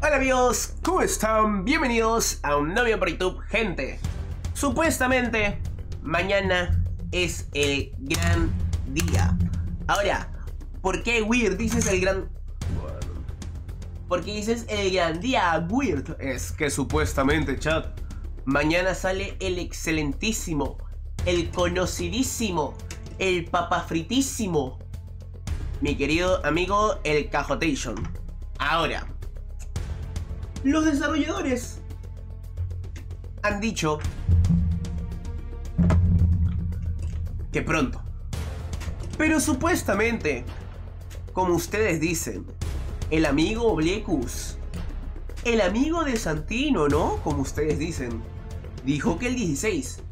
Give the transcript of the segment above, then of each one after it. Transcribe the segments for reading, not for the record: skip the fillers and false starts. Hola amigos, ¿cómo están? Bienvenidos a un nuevo por YouTube, gente. Supuestamente, mañana es el gran día. Ahora, ¿por qué Weird dices el gran...? Bueno, ¿por qué dices el gran día, Weird? Es que supuestamente, chat, mañana sale el excelentísimo, el conocidísimo, el papafritísimo, mi querido amigo, el Cajotation. Ahora, los desarrolladores han dicho que pronto, pero supuestamente, como ustedes dicen, el amigo Blecus, el amigo de Santino, ¿no? Como ustedes dicen, dijo que el 16,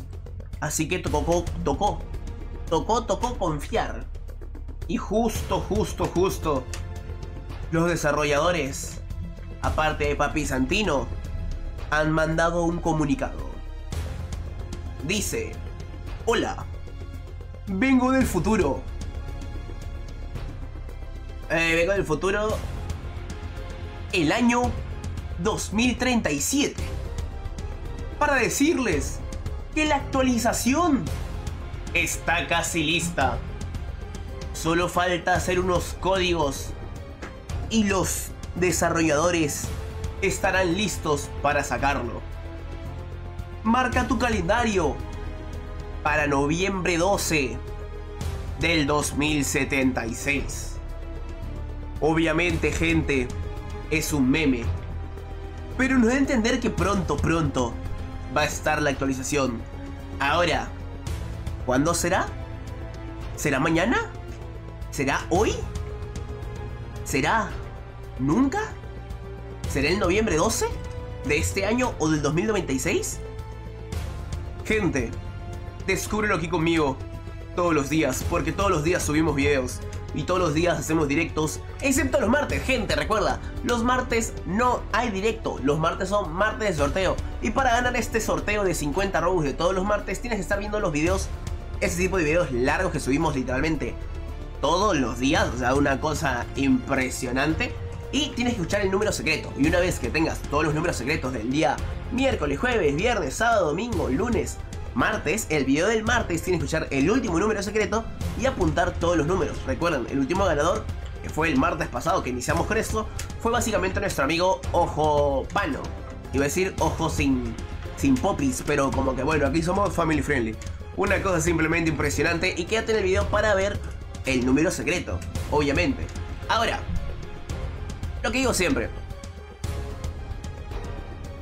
así que tocó confiar. Y justo, los desarrolladores, aparte de Papi Santino, han mandado un comunicado. Dice: hola, vengo del futuro. El año 2037. Para decirles que la actualización está casi lista. Solo falta hacer unos códigos y los desarrolladores estarán listos para sacarlo. Marca tu calendario para noviembre 12 del 2076. Obviamente, gente, es un meme, pero nos da a entender que pronto va a estar la actualización. Ahora, ¿cuándo será? ¿Será mañana? ¿Será hoy? ¿Será nunca? ¿Será el noviembre 12 de este año o del 2096? Gente, descúbrelo aquí conmigo todos los días, porque todos los días subimos videos y todos los días hacemos directos, excepto los martes, gente. Recuerda, los martes no hay directo, los martes son martes de sorteo, y para ganar este sorteo de 50 Robux de todos los martes tienes que estar viendo los videos, ese tipo de videos largos que subimos literalmente todos los días, o sea, una cosa impresionante. Y tienes que escuchar el número secreto. Y una vez que tengas todos los números secretos del día miércoles, jueves, viernes, sábado, domingo, lunes, martes, el video del martes tienes que escuchar el último número secreto y apuntar todos los números. Recuerden, el último ganador, que fue el martes pasado que iniciamos con esto, fue básicamente nuestro amigo Ojo Pano. Iba a decir Ojo sin popis, pero como que bueno, aquí somos family friendly. Una cosa simplemente impresionante. Y quédate en el video para ver el número secreto, obviamente. Ahora, lo que digo siempre,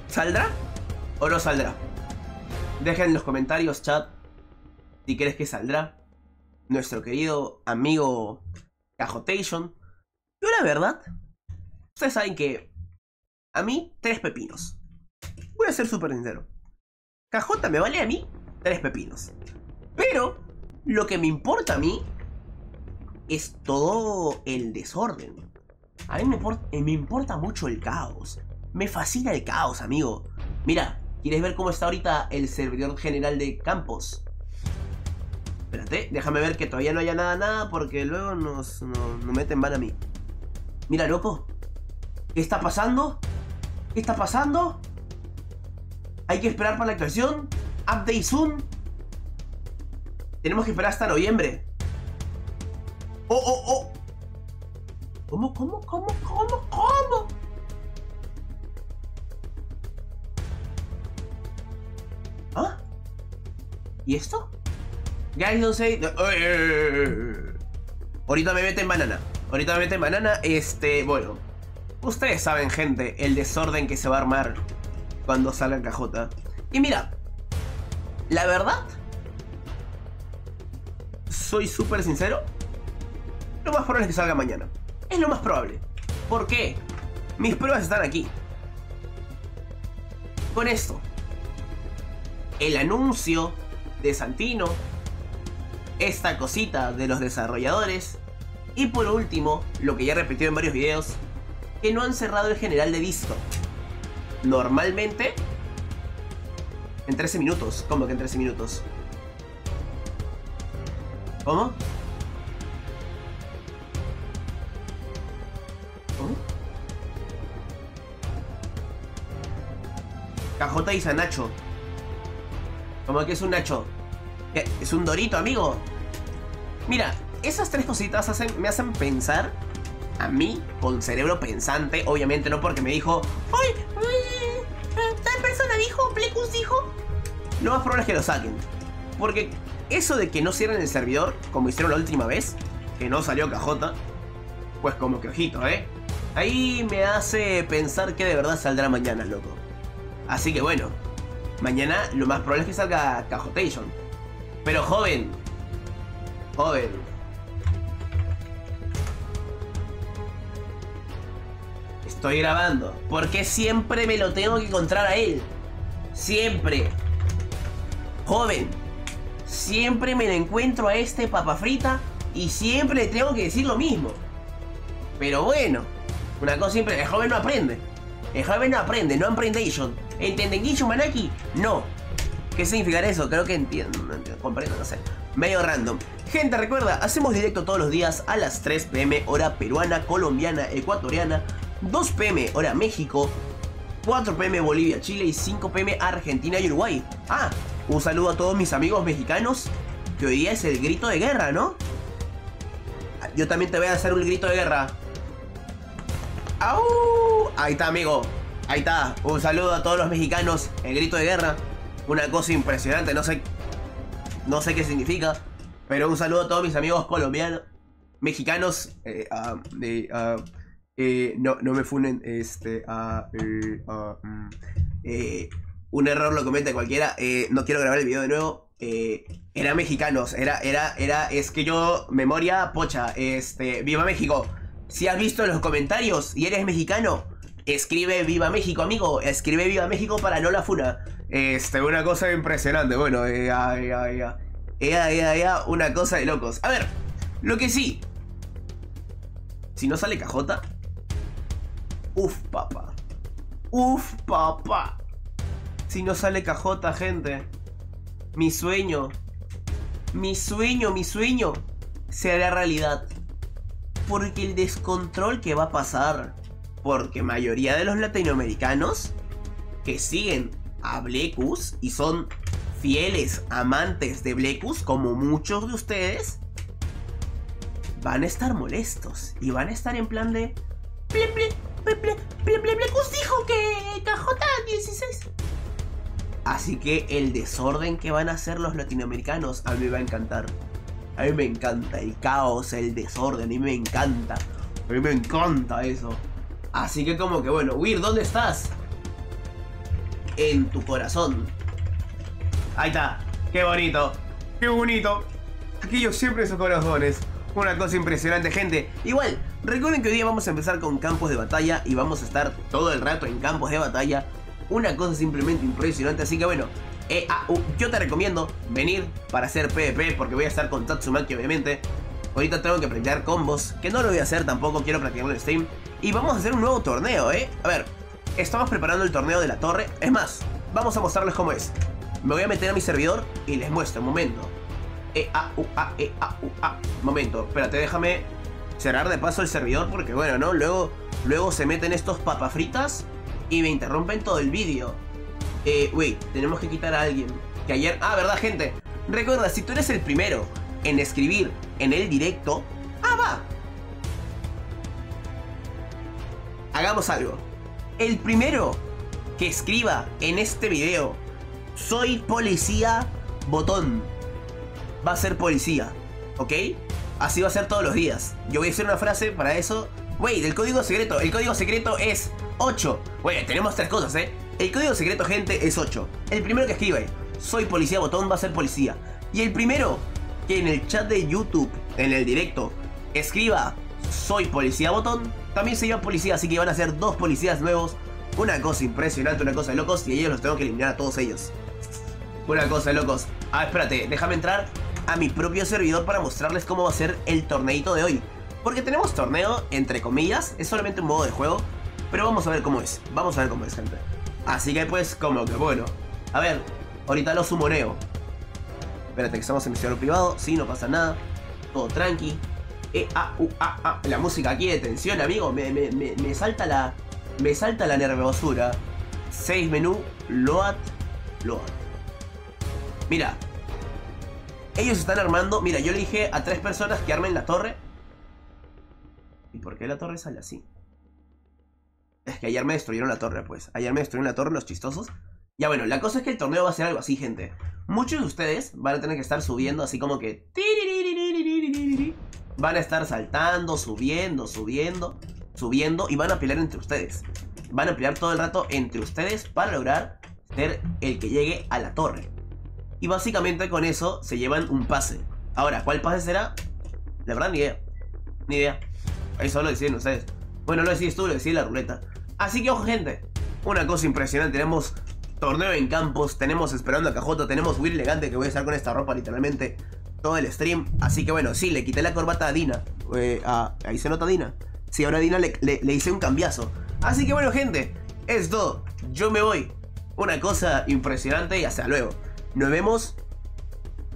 ¿saldrá o no saldrá? Deja en los comentarios, chat, si crees que saldrá nuestro querido amigo Cajotation. Yo la verdad, ustedes saben que a mí tres pepinos. Voy a ser súper sincero, Cajota me vale a mí tres pepinos. Pero lo que me importa a mí es todo el desorden. A mí me importa mucho el caos. Me fascina el caos, amigo. Mira, ¿quieres ver cómo está ahorita el servidor general de Campos? Espérate, déjame ver que todavía no haya nada, porque luego nos meten mal a mí. Mira, loco, ¿qué está pasando? ¿Qué está pasando? Hay que esperar para la actualización. Update soon. Tenemos que esperar hasta noviembre. Oh. ¿Cómo? ¿Ah? ¿Y esto? Guys, no sé. Ahorita me meten banana. Bueno, ustedes saben, gente, el desorden que se va a armar cuando salga Cajota. Y mira, la verdad, soy súper sincero, lo más probable es que salga mañana. Es lo más probable. ¿Por qué? Mis pruebas están aquí. Con esto, el anuncio de Santino, esta cosita de los desarrolladores, y por último, lo que ya he repetido en varios videos, que no han cerrado el general de disco. Normalmente, en 13 minutos. ¿Cómo que en 13 minutos? ¿Cómo? Cajota y Sanacho. Como que es un Nacho. ¿Qué? Es un Dorito, amigo. Mira, esas tres cositas me hacen pensar a mí con cerebro pensante. Obviamente no porque me dijo, ¡ay! Tal persona dijo, Blecus dijo. Lo más probable es que lo saquen. Porque eso de que no cierren el servidor, como hicieron la última vez, que no salió Cajota, pues como que ojito, ¿eh? Ahí me hace pensar que de verdad saldrá mañana, loco. Así que bueno, mañana lo más probable es que salga Cajotation. Pero joven, joven, estoy grabando. Porque siempre me lo tengo que encontrar a él. Siempre. Joven, siempre me lo encuentro a este papafrita y siempre le tengo que decir lo mismo. Pero bueno, una cosa simple, el joven no aprende. El joven no aprende, no aprendation. ¿Entendéis, Manaki? No. ¿Qué significará eso? Creo que entiendo, comprendo, no sé. Medio random. Gente, recuerda, hacemos directo todos los días a las 3 p.m. hora peruana, colombiana, ecuatoriana, 2 p.m. hora México, 4 p.m. Bolivia, Chile y 5 p.m. Argentina y Uruguay. Ah, un saludo a todos mis amigos mexicanos, que hoy día es el grito de guerra, ¿no? Yo también te voy a hacer un grito de guerra. ¡Au! Ahí está, amigo. Ahí está. Un saludo a todos los mexicanos. El grito de guerra. Una cosa impresionante. No sé qué significa. Pero un saludo a todos mis amigos colombianos. Mexicanos. No me funen. Un error lo comenta cualquiera. No quiero grabar el video de nuevo. Era mexicanos. Es que yo. Memoria pocha. Viva México. Si has visto los comentarios y eres mexicano, escribe Viva México, amigo. Escribe Viva México para no la funa. Una cosa impresionante. Bueno, una cosa de locos. A ver, lo que sí. Si no sale Cajota. Uf, papá. Uf, papá. Si no sale Cajota, gente. Mi sueño. Mi sueño. Será realidad. Porque el descontrol que va a pasar. Porque mayoría de los latinoamericanos que siguen a Blecus y son fieles amantes de Blecus, como muchos de ustedes, van a estar molestos y van a estar en plan de Blecus dijo que Cajota 16. Así que el desorden que van a hacer los latinoamericanos a mí me va a encantar. A mí me encanta el caos, el desorden, a mí me encanta. A mí me encanta eso. Así que como que bueno, Will, ¿dónde estás? En tu corazón. Ahí está, qué bonito, qué bonito. Aquellos siempre en sus corazones. Una cosa impresionante, gente. Igual, recuerden que hoy día vamos a empezar con Campos de Batalla y vamos a estar todo el rato en Campos de Batalla. Una cosa simplemente impresionante, así que bueno. Yo te recomiendo venir para hacer PvP porque voy a estar con Tatsumaki, obviamente. Ahorita tengo que practicar combos, que no lo voy a hacer tampoco, quiero practicarlo en stream. Y vamos a hacer un nuevo torneo, A ver, estamos preparando el torneo de la torre. Es más, vamos a mostrarles cómo es. Me voy a meter a mi servidor y les muestro, un momento. Momento, espérate, déjame cerrar de paso el servidor porque bueno, ¿no? Luego se meten estos papafritas y me interrumpen todo el vídeo. Uy, tenemos que quitar a alguien que ayer... Ah, verdad, gente. Recuerda, si tú eres el primero en escribir en el directo... ¡Ah, va! Hagamos algo. El primero que escriba en este video "soy policía, botón", va a ser policía, ¿ok? Así va a ser todos los días. Yo voy a hacer una frase para eso. Güey, del código secreto. El código secreto es 8. Güey, tenemos tres cosas, El código secreto, gente, es 8. El primero que escribe "soy policía, botón" va a ser policía. Y el primero que en el chat de YouTube, en el directo, escriba "soy policía, botón", también se llama policía. Así que van a ser 2 policías nuevos. Una cosa impresionante, una cosa de locos. Y ellos los tengo que eliminar a todos ellos. Una cosa de locos. Ah, espérate, déjame entrar a mi propio servidor para mostrarles cómo va a ser el torneito de hoy. Porque tenemos torneo, entre comillas. Es solamente un modo de juego. Pero vamos a ver cómo es. Vamos a ver cómo es, gente. Así que pues, como que bueno. A ver, ahorita lo sumoneo. Espérate que estamos en mi servidor privado. Sí, no pasa nada. Todo tranqui. La música aquí de tensión, amigo. Me salta la nerviosura. 6 menú, load, load. Mira, ellos están armando. Mira, yo le dije a 3 personas que armen la torre. ¿Y por qué la torre sale así? Es que ayer me destruyeron la torre, pues. Ayer me destruyeron la torre los chistosos. Ya bueno, la cosa es que el torneo va a ser algo así, gente. Muchos de ustedes van a tener que estar subiendo así como que... Van a estar saltando, subiendo y van a pelear entre ustedes. Van a pelear todo el rato entre ustedes para lograr ser el que llegue a la torre. Y básicamente con eso se llevan un pase. Ahora, ¿cuál pase será? La verdad, ni idea. Ni idea. Eso lo deciden ustedes. Bueno, lo decís tú, lo decís la ruleta. Así que, ojo, gente. Una cosa impresionante. Tenemos torneo en Campos. Tenemos esperando a Cajotation. Tenemos Will Elegante, que voy a estar con esta ropa literalmente todo el stream. Así que, bueno, sí, le quité la corbata a Dina. Ahí se nota Dina. Sí, ahora a Dina le hice un cambiazo. Así que, bueno, gente. Es todo. Yo me voy. Una cosa impresionante y hasta luego. Nos vemos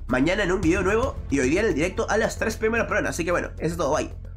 mañana en un video nuevo y hoy día en el directo a las 3 primeras pruebas. Así que, bueno, eso es todo. Bye.